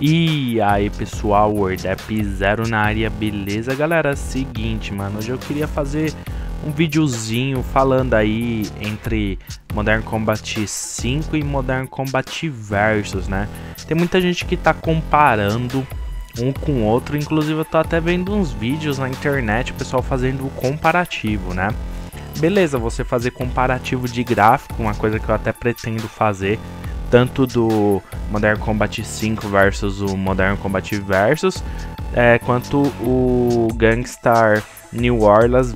E aí pessoal, OrdepZer0 na área, beleza galera? Seguinte mano, hoje eu queria fazer um videozinho falando aí entre Modern Combat 5 e Modern Combat Versus, né? Tem muita gente que tá comparando um com o outro, inclusive eu tô até vendo uns vídeos na internet, o pessoal fazendo o comparativo, né? Beleza, você fazer comparativo de gráfico, uma coisa que eu até pretendo fazer, tanto do Modern Combat 5 versus o Modern Combat Versus, quanto o Gangstar New Orleans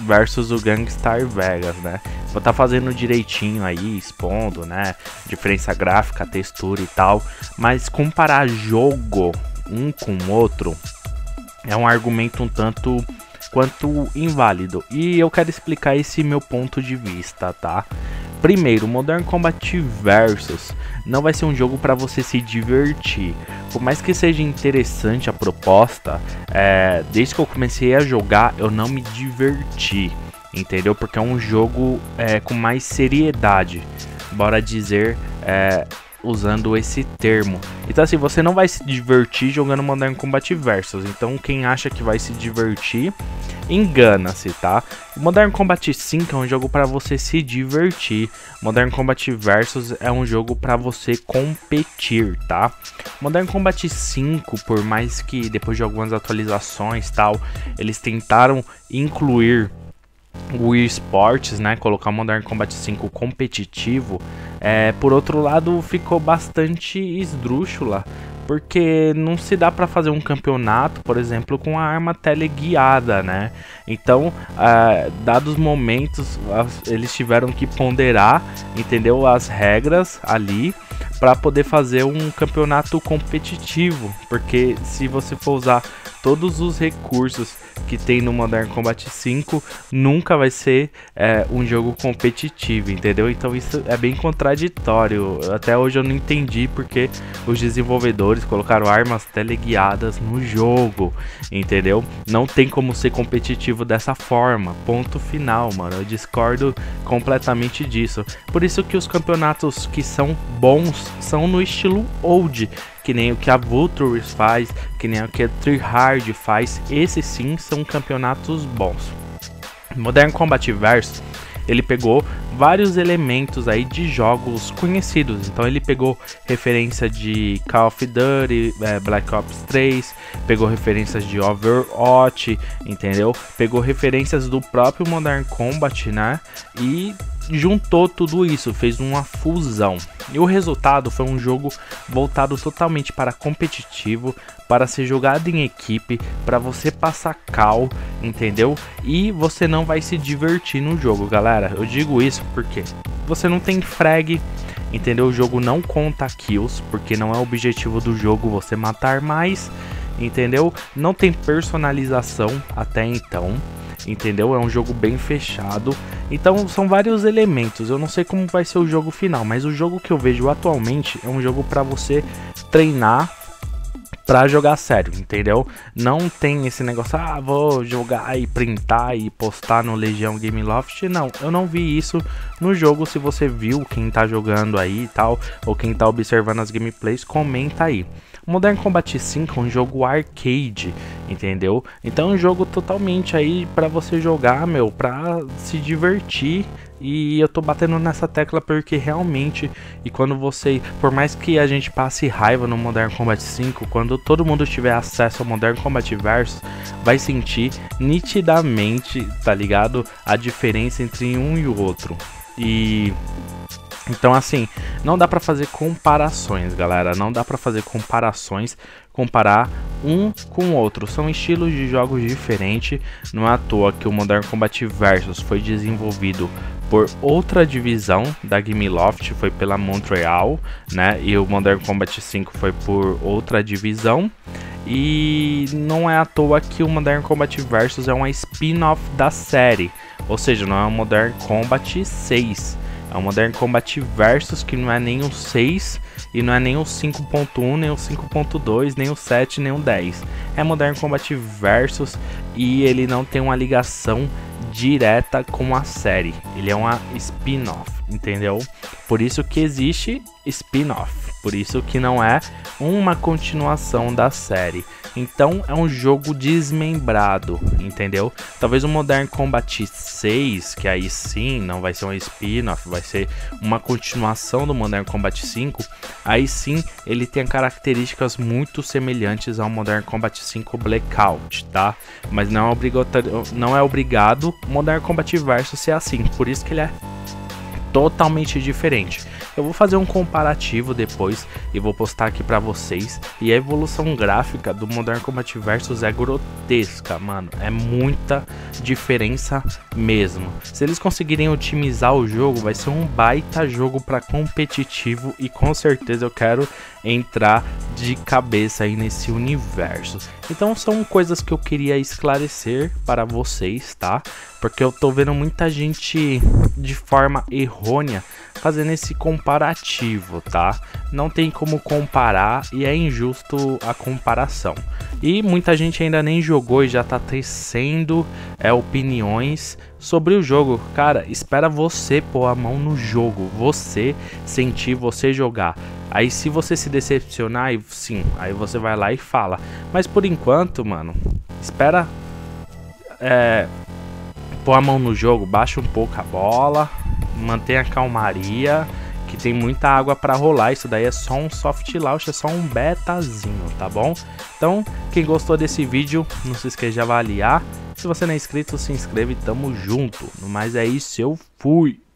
versus o Gangstar Vegas, né? Vou estar fazendo direitinho aí, expondo, né? Diferença gráfica, textura e tal, mas comparar jogo um com o outro é um argumento um tanto quanto inválido, e eu quero explicar esse meu ponto de vista, tá? Primeiro, Modern Combat Versus não vai ser um jogo para você se divertir. Por mais que seja interessante a proposta, desde que eu comecei a jogar eu não me diverti, entendeu? Porque é um jogo com mais seriedade, bora dizer, usando esse termo. Então assim, você não vai se divertir jogando Modern Combat Versus, então quem acha que vai se divertir engana-se, tá? Modern Combat 5 é um jogo para você se divertir. Modern Combat Versus é um jogo para você competir, tá? Modern Combat 5, por mais que depois de algumas atualizações tal, eles tentaram incluir o eSports, né, colocar o Modern Combat 5 competitivo, por outro lado ficou bastante esdrúxula, porque não se dá para fazer um campeonato, por exemplo, com a arma teleguiada, né? Então, dados momentos, eles tiveram que ponderar, entendeu, as regras ali, para poder fazer um campeonato competitivo, porque se você for usar todos os recursos que tem no Modern Combat 5, nunca vai ser um jogo competitivo, entendeu? Então isso é bem contraditório, até hoje eu não entendi porque os desenvolvedores colocaram armas teleguiadas no jogo, entendeu? Não tem como ser competitivo dessa forma, ponto final, mano, eu discordo completamente disso. Por isso que os campeonatos que são bons são no estilo old, que nem o que a Vulture faz, que nem o que a Three Hard faz. Esses sim são campeonatos bons. Modern Combat Versus, ele pegou vários elementos aí de jogos conhecidos. Então ele pegou referência de Call of Duty, Black Ops 3, pegou referências de Overwatch, entendeu? Pegou referências do próprio Modern Combat, né? E juntou tudo isso, fez uma fusão. E o resultado foi um jogo voltado totalmente para competitivo, para ser jogado em equipe, para você passar cal, entendeu? E você não vai se divertir no jogo, galera. Eu digo isso porque você não tem frag, entendeu? O jogo não conta kills, porque não é o objetivo do jogo você matar mais, entendeu? Não tem personalização até então, entendeu? É um jogo bem fechado. Então são vários elementos. Eu não sei como vai ser o jogo final, mas o jogo que eu vejo atualmente é um jogo para você treinar pra jogar sério, entendeu? Não tem esse negócio, ah, vou jogar e printar e postar no Legião Gameloft. Não, eu não vi isso no jogo. Se você viu, quem tá jogando aí e tal, ou quem tá observando as gameplays, comenta aí. Modern Combat 5 é um jogo arcade, entendeu? Então é um jogo totalmente aí pra você jogar, meu, pra se divertir. E eu tô batendo nessa tecla porque realmente, e quando você, por mais que a gente passe raiva no Modern Combat 5, quando todo mundo tiver acesso ao Modern Combat Versus, vai sentir nitidamente, tá ligado, a diferença entre um e o outro. E então assim, não dá pra fazer comparações, galera, não dá pra fazer comparações, comparar um com o outro, são estilos de jogos diferentes. Não é à toa que o Modern Combat Versus foi desenvolvido por outra divisão da Gameloft, foi pela Montreal, né, e o Modern Combat 5 foi por outra divisão. E não é à toa que o Modern Combat Versus é uma spin-off da série, ou seja, não é o Modern Combat 6. É o Modern Combat Versus, que não é nem o 6, e não é nem o 5.1, nem o 5.2, nem o 7, nem o 10. É Modern Combat Versus e ele não tem uma ligação direta com a série. Ele é uma spin-off, entendeu? Por isso que existe spin-off. Por isso que não é uma continuação da série. Então é um jogo desmembrado, entendeu? Talvez o Modern Combat 6, que aí sim não vai ser um spin-off, vai ser uma continuação do Modern Combat 5. Aí sim ele tem características muito semelhantes ao Modern Combat 5 Blackout, tá? Mas não é obrigatório, não é obrigado Modern Combat Versus ser assim, por isso que ele é totalmente diferente. Eu vou fazer um comparativo depois e vou postar aqui pra vocês. E a evolução gráfica do Modern Combat Versus é grotesca, mano. É muita diferença mesmo. Se eles conseguirem otimizar o jogo, vai ser um baita jogo pra competitivo. E com certeza eu quero entrar de cabeça aí nesse universo. Então são coisas que eu queria esclarecer para vocês, tá? Porque eu tô vendo muita gente de forma errônea fazendo esse comparativo, tá? Não tem como comparar e é injusto a comparação. E muita gente ainda nem jogou e já tá tecendo opiniões sobre o jogo. Cara, espera você pôr a mão no jogo, você sentir, você jogar. Aí se você se decepcionar, aí sim, aí você vai lá e fala. Mas por enquanto, mano, espera pôr a mão no jogo, baixa um pouco a bola, mantenha a calmaria, que tem muita água pra rolar. Isso daí é só um soft launch, é só um betazinho, tá bom? Então, quem gostou desse vídeo, não se esqueça de avaliar. Se você não é inscrito, se inscreve, tamo junto. No mais é isso, eu fui!